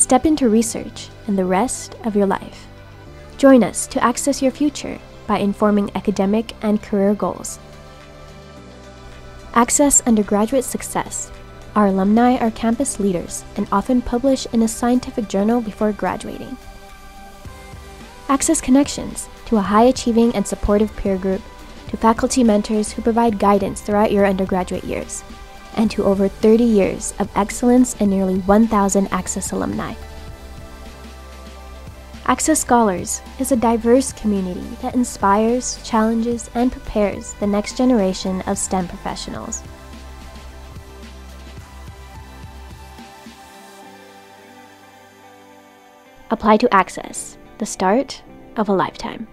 Step into research and the rest of your life. Join us to access your future by informing academic and career goals. Access undergraduate success. Our alumni are campus leaders and often publish in a scientific journal before graduating. Access connections to a high-achieving and supportive peer group, to faculty mentors who provide guidance throughout your undergraduate years, and to over 30 years of excellence and nearly 1,000 ACCESS alumni. ACCESS Scholars is a diverse community that inspires, challenges, and prepares the next generation of STEM professionals. Apply to ACCESS, the start of a lifetime.